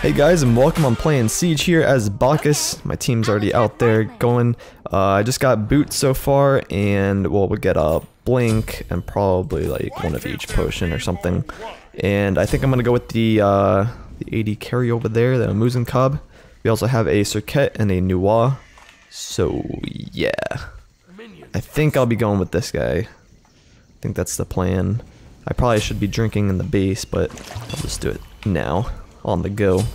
Hey guys and welcome, I'm playing Siege here as Bacchus. My team's already out there going. I just got boots so far and well, we'll get a blink and probably like one of each potion or something. And I think I'm gonna go with the AD carry over there, the Ah Muzen Cab. We also have a Cirquet and a Nuwa. So yeah, I think I'll be going with this guy. I think that's the plan. I probably should be drinking in the base, but I'll just do it now. On the go. There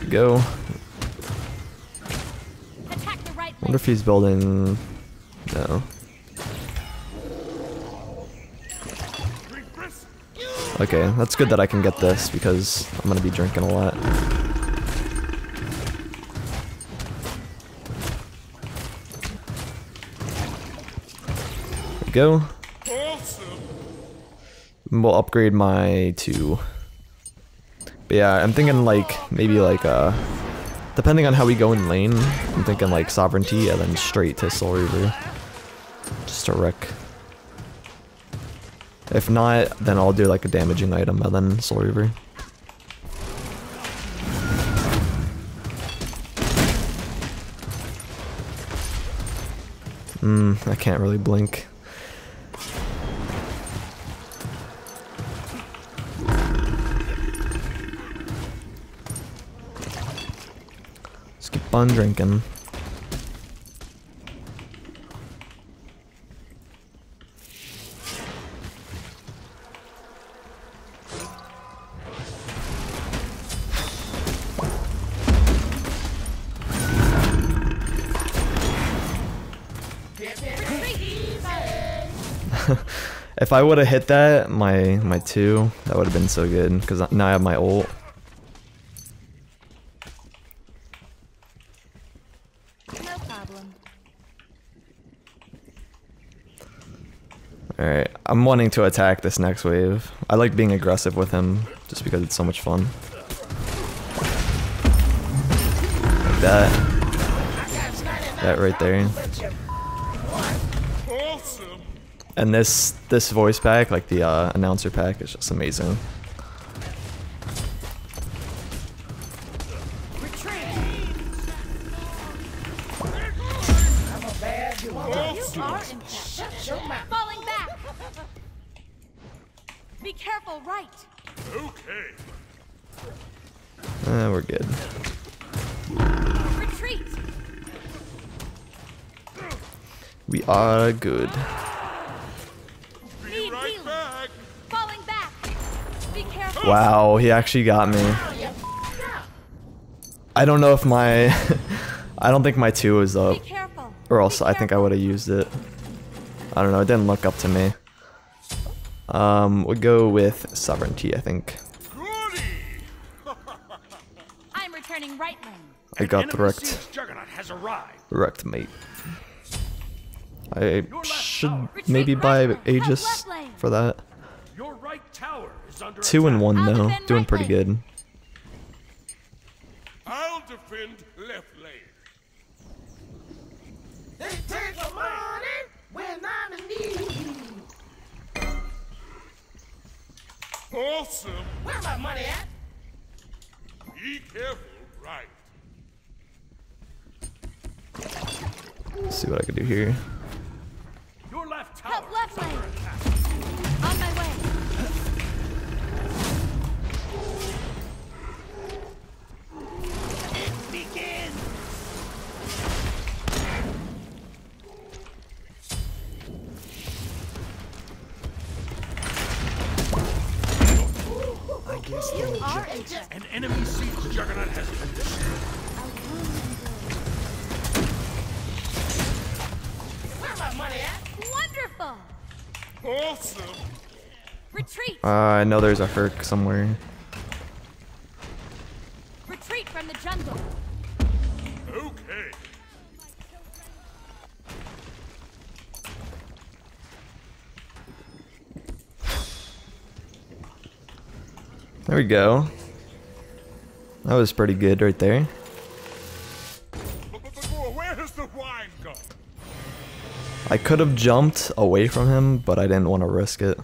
we go. Wonder if he's building. No. Okay, that's good that I can get this because I'm gonna be drinking a lot. There we go. We'll upgrade my two. But yeah, I'm thinking like maybe like depending on how we go in lane, I'm thinking like Sovereignty and then straight to Soul Reaver. Just to wreck. If not, then I'll do like a damaging item and then Soul Reaver. I can't really blink. Fun drinking. If I would have hit that, my two, that would have been so good because now I have my ult. Alright, I'm wanting to attack this next wave. I like being aggressive with him, just because it's so much fun. Like that. That right there. And this voice pack, like the announcer pack, is just amazing. Be careful, right? Okay. We're good. Retreat. We are good. Be right back. Falling back. Be careful. Wow, he actually got me. I don't know if my I don't think my two is up. Or else I think I would have used it. I don't know, it didn't look up to me. We'll go with Sovereignty, I think. I'm returning right lane. I got wrecked. Wrecked, mate. I should maybe buy Aegis for that. 2 and 1 though, doing pretty good. I'll defend left lane. It takes a morning when I'm in need. Awesome. Where my money at? Be careful, right? Let's see what I can do here. Your left tower. Help left lane. On my way. It begins. You are an enemy siege juggernaut has been destroyed. Where's my money at? Wonderful. Awesome. Retreat. I know there's a Herc somewhere. Retreat from the jungle. Okay. There we go. That was pretty good right there. Where does the wine go? I could have jumped away from him, but I didn't want to risk it.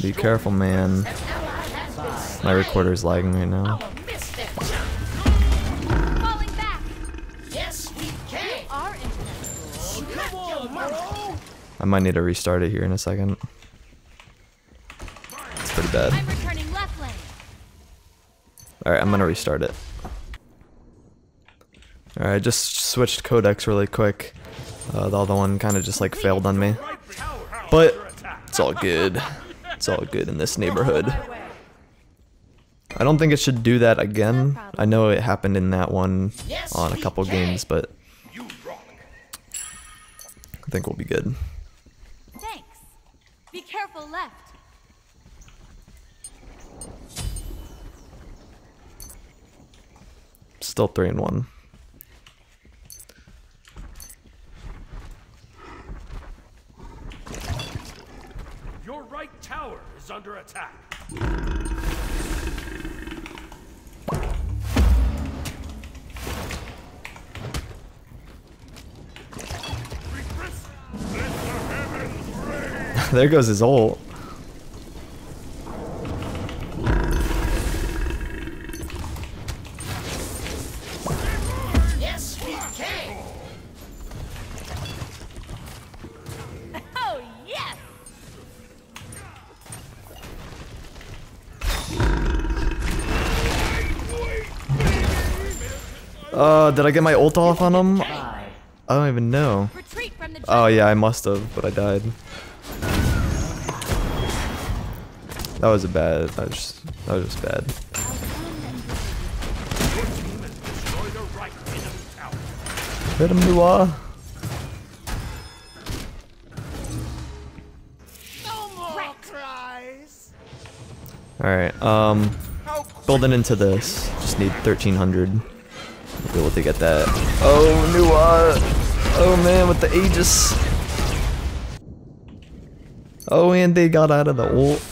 Be careful, man. My recorder's lagging right now. I might need to restart it here in a second. It's pretty bad. Alright, I'm gonna restart it. Alright, just switched codecs really quick. The other one kinda just like failed on me. But it's all good. It's all good in this neighborhood. I don't think it should do that again. I know it happened in that one on a couple games, but I think we'll be good. Thanks. Be careful left. Still 3-1. Your right tower is under attack. There goes his ult. Yes, we can. Oh, yes. Did I get my ult off on him? I don't even know. Oh yeah, I must have, but I died. That was a bad. That was just bad. Hit him, Nuwa. No more cries. All right. Building into this. Just need 1,300. We'll be able to get that. Oh, Nuwa. Oh man, with the Aegis. Oh, and they got out of the ult.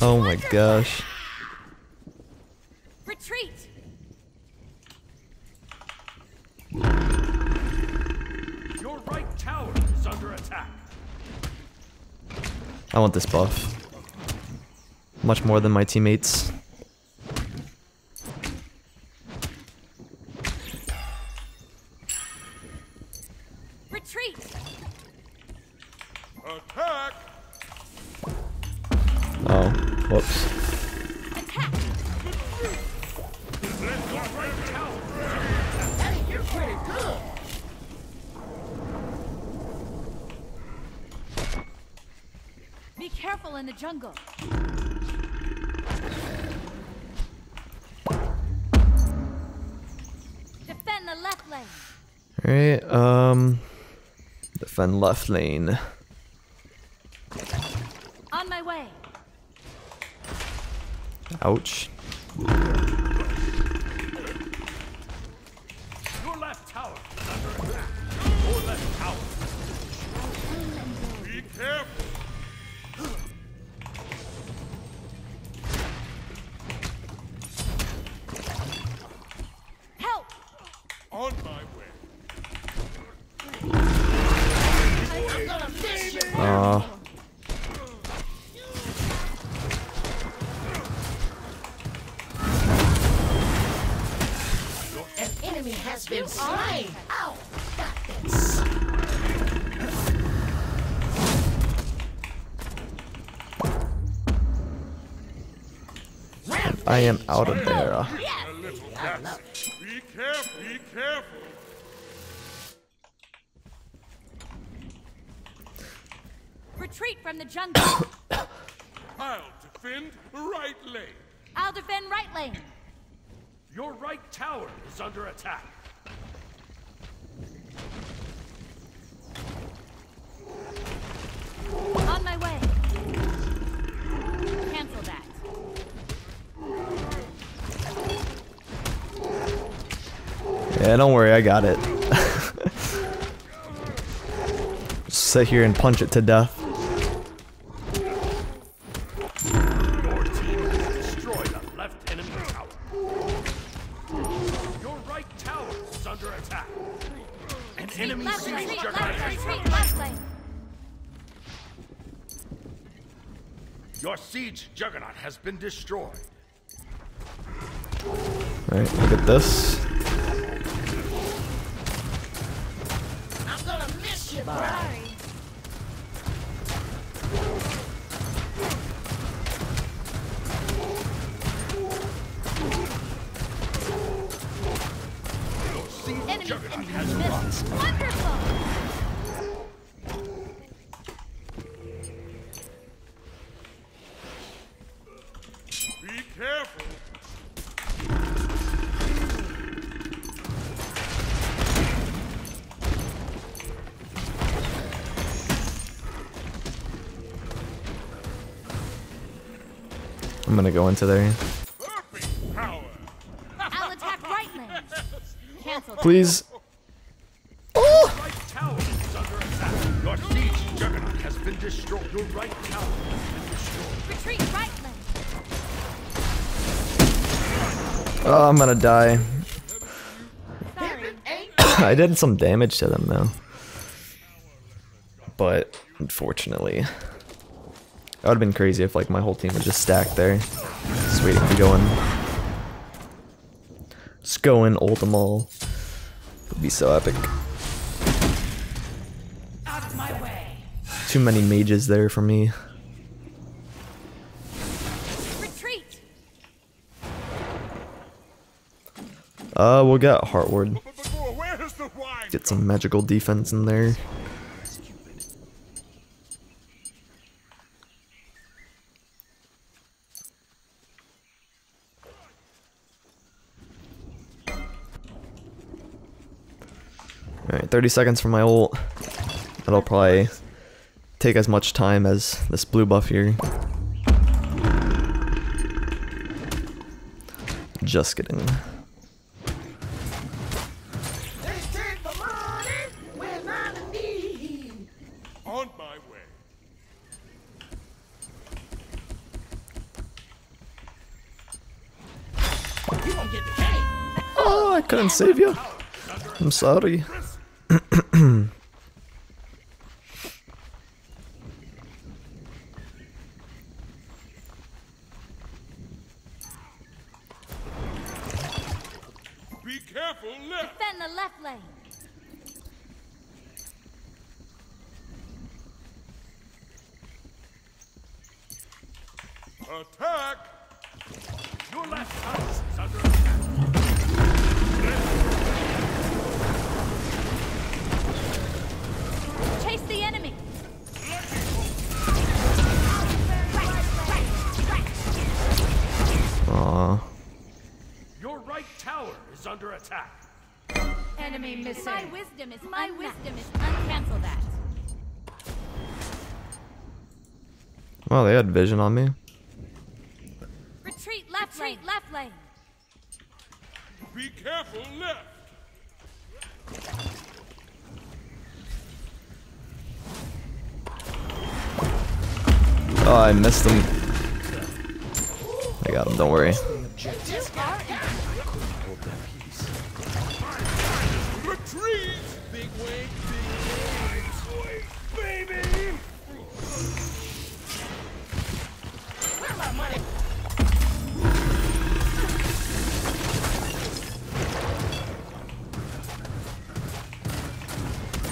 Oh my gosh. Retreat. Your right tower is under attack. I want this buff. Much more than my teammates. Retreat. Attack. Oh, whoops. Be careful in the jungle. Defend the left lane. All right, defend left lane. On my way. Ouch. Your left tower is under attack. Your left tower. Be careful. Help! On my way. I'm gonna miss you. I am out of there. Be careful, be careful. Retreat from the jungle. I'll defend right lane. I'll defend right lane. Your right tower is under attack. On my way. Cancel that. Yeah, don't worry, I got it. Just sit here and punch it to death. Your team has destroyed a left enemy tower. Your right tower is under attack. An enemy siege juggernaut. Your siege juggernaut has been destroyed. All right, look at this. I'm gonna miss you, bye. Your siege juggernaut has lost. Wonderful. I'm gonna go into there. I'll attack right lane. Cancel. Please. Oh! Your right tower is under attack. Your siege juggernaut has been destroyed. Your right tower has been destroyed. Retreat right lane. Oh, I'm gonna die. I did some damage to them though. But unfortunately. That would have been crazy if like my whole team was just stacked there. Just waiting to go in. Just go in, ult them all. It would be so epic. Out of my way. Too many mages there for me. Retreat. We'll get Heartward. Get some magical defense in there. Alright, 30 seconds for my ult. That'll probably take as much time as this blue buff here. Just kidding. On my way. Oh, I couldn't save you. I'm sorry. Defend the left lane. Attack. Your left side is under attack. Chase the enemy. Aww. Your right tower is under attack. Enemy missing. My wisdom is uncancel that. Well, they had vision on me. Retreat left lane. Be careful left. Oh, I missed him. I got him. Don't worry. Retreat! Big wave, baby! Where's my money?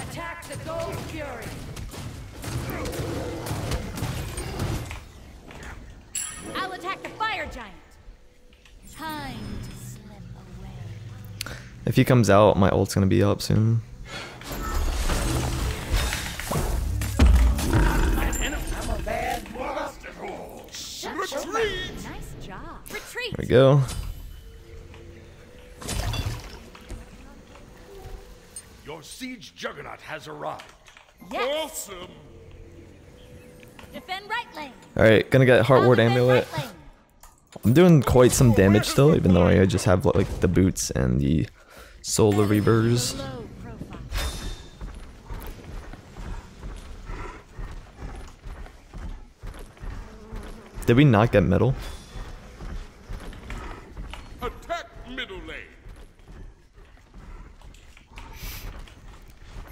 Attack the gold fury! I'll attack the fire giant! Time to slip away. If he comes out, my ult's gonna be up soon. I'm a bad monster. Retreat! Nice job. Retreat! There we go. Your siege juggernaut has arrived. Yes. Awesome. Defend right lane. Alright, gonna get Heartward Amulet. Right, I'm doing quite some damage still, even though I just have like the boots and the Soul Reavers. Did we not get middle? Attack middle lane.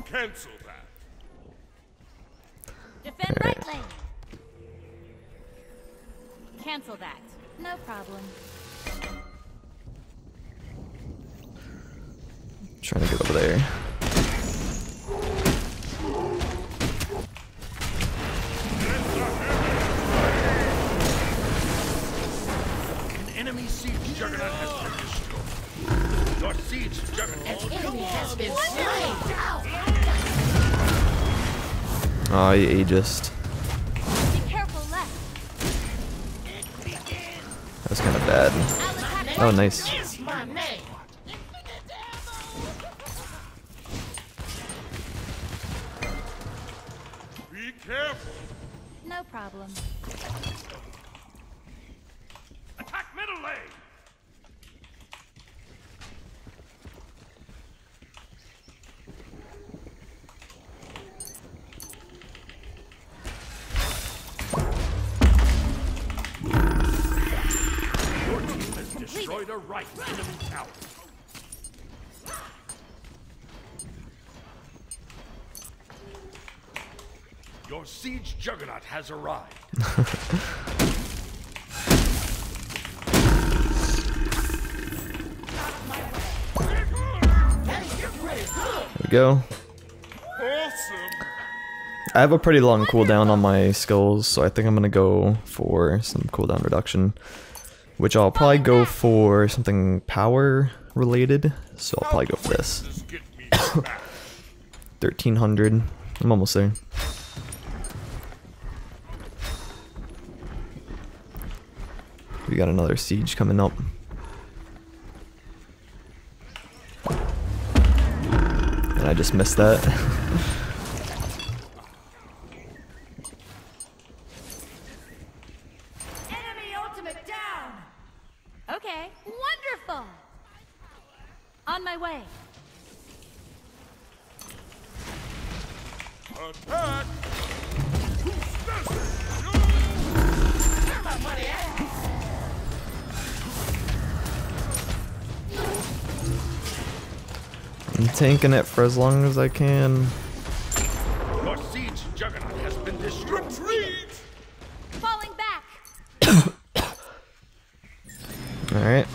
Cancel that. Defend right lane. Cancel that. No problem. I'm trying to get over there. An enemy siege juggernaut has been destroyed. Your siege juggernaut has been slain. Ah, you Aegis. That's kind of bad. Oh, nice. Be careful. No problem. Attack middle lane. Destroyed a right enemy tower. Your siege juggernaut has arrived. There we go. I have a pretty long cooldown on my skills, so I think I'm gonna go for some cooldown reduction. Which I'll probably go for something power related, so I'll probably go for this. 1300. I'm almost there. We got another siege coming up. And I just missed that. I'm tanking it for as long as I can. Your siege juggernaut has been destroyed. Retreat! Falling back. All right.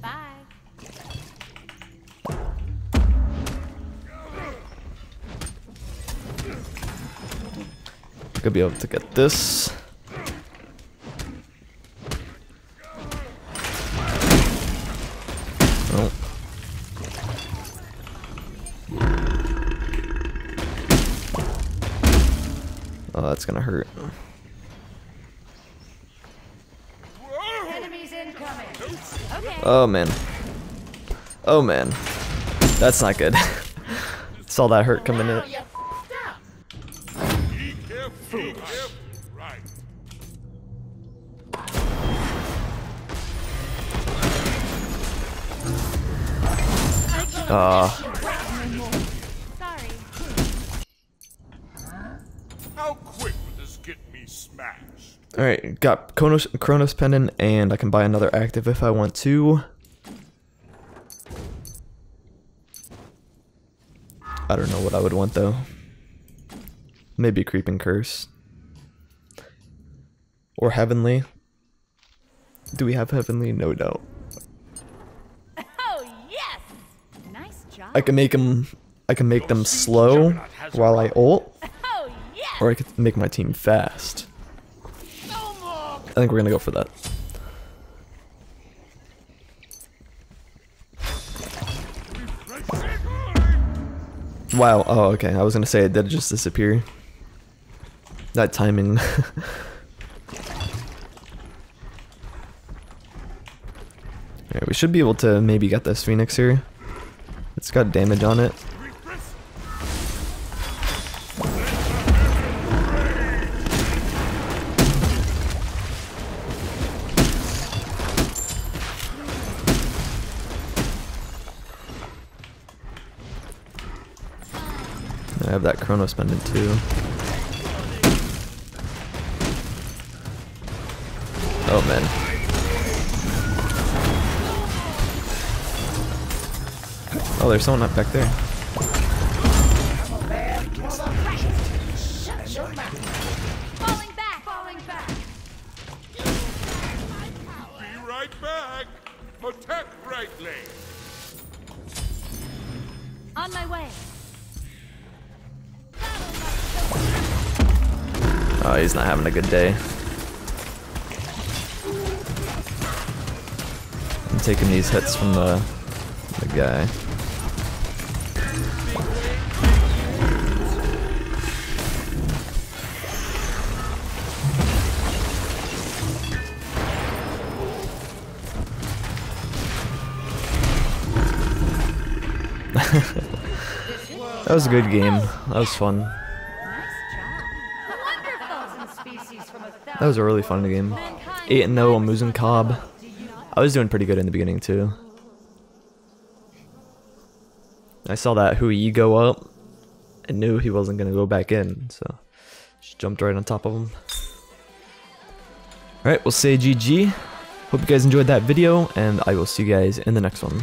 Bye. Could be able to get this. Oh, that's gonna hurt. Okay. Oh man. Oh man. That's not good. Saw that hurt coming in. Ah. Alright, got Chronos' Pendant, and I can buy another active if I want to. I don't know what I would want though. Maybe Creeping Curse. Or Heavenly. Do we have Heavenly? No doubt. Oh yes! Nice job. I can make them slow while I ult. Oh, yes. Or I could make my team fast. I think we're gonna go for that. Wow, oh okay, I was gonna say it did just disappear. That timing. Alright, we should be able to maybe get this Phoenix here. It's got damage on it. I have that Chronos Pendant too. Oh man. Oh, there's someone up back there. protect greatly. On my way. Oh, he's not having a good day. I'm taking these hits from the guy. That was a good game. That was fun. That was a really fun game. 8-0 on Muzen Cab. I was doing pretty good in the beginning too. I saw that Hui go up and knew he wasn't gonna go back in, so just jumped right on top of him. Alright, we'll say GG. Hope you guys enjoyed that video, and I will see you guys in the next one.